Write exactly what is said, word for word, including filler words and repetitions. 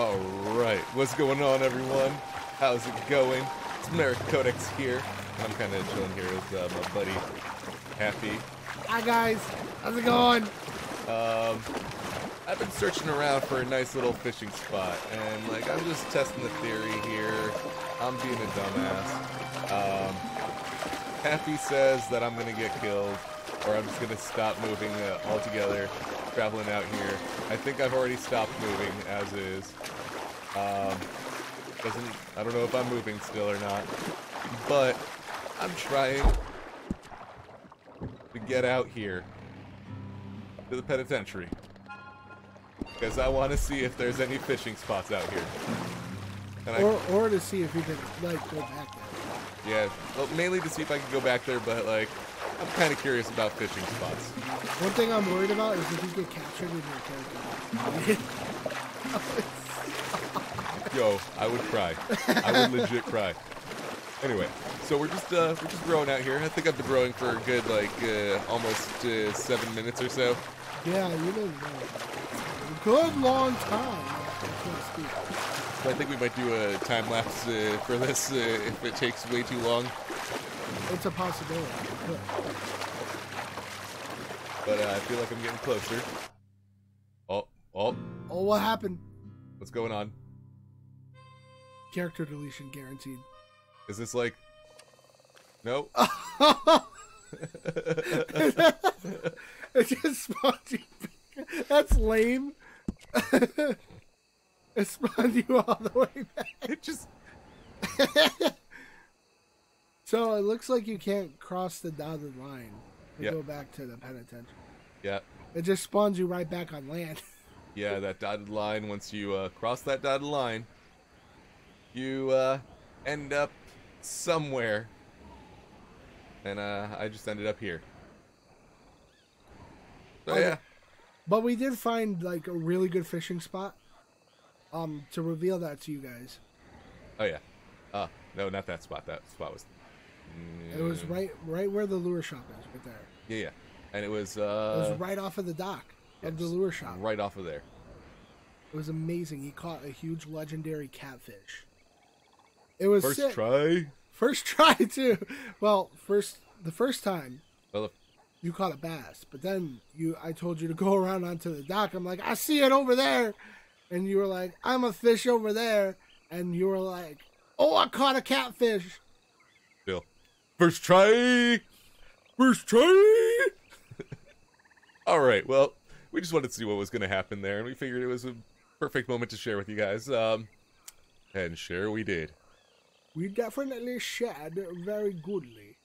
Alright, what's going on everyone? How's it going? It's MarekCodex here. I'm kind of chilling here with uh, my buddy, Happy. Hi guys, how's it going? Um, I've been searching around for a nice little fishing spot, and like I'm just testing the theory here. I'm being a dumbass. Um, Happy says that I'm gonna get killed, or I'm just gonna stop moving uh, altogether. Traveling out here. I think I've already stopped moving, as is. Um, doesn't, I don't know if I'm moving still or not, but I'm trying to get out here to the penitentiary, because I want to see if there's any fishing spots out here. And or, I, or to see if you can, like, go back there. Yeah, well, mainly to see if I can go back there, but, like, I'm kind of curious about fishing spots. One thing I'm worried about is if you get captured in your character. Yo, I would cry. I would legit cry. Anyway, so we're just uh, we're just rowing out here. I think I've been rowing for a good like uh, almost uh, seven minutes or so. Yeah, you know, a good long time. So I think we might do a time lapse uh, for this uh, if it takes way too long. It's a possibility. But uh, I feel like I'm getting closer. Oh, oh. Oh, what happened? What's going on? Character deletion guaranteed. Is this like... No. It just spawned you. That's lame. It spawned you all the way back. It just... So it looks like you can't cross the dotted line and yep. Go back to the penitentiary. Yeah. It just spawns you right back on land. Yeah, that dotted line, once you uh, cross that dotted line, you uh, end up somewhere. And uh, I just ended up here. So, okay. Yeah. But we did find like a really good fishing spot um, to reveal that to you guys. Oh, yeah. Uh, no, not that spot. That spot was... It was right right where the lure shop is, right there. Yeah, yeah. And it was... Uh, it was right off of the dock of the lure shop. Right off of there. It was amazing. He caught a huge legendary catfish. It was First sick. try? First try, too. Well, first the first time, well, you caught a bass. But then you, I told you to go around onto the dock. I'm like, I see it over there. And you were like, I'm a fish over there. And you were like, oh, I caught a catfish. Bill. First try! First try! Alright, well, we just wanted to see what was going to happen there, and we figured it was a perfect moment to share with you guys. Um, and share we did. We definitely shared very goodly.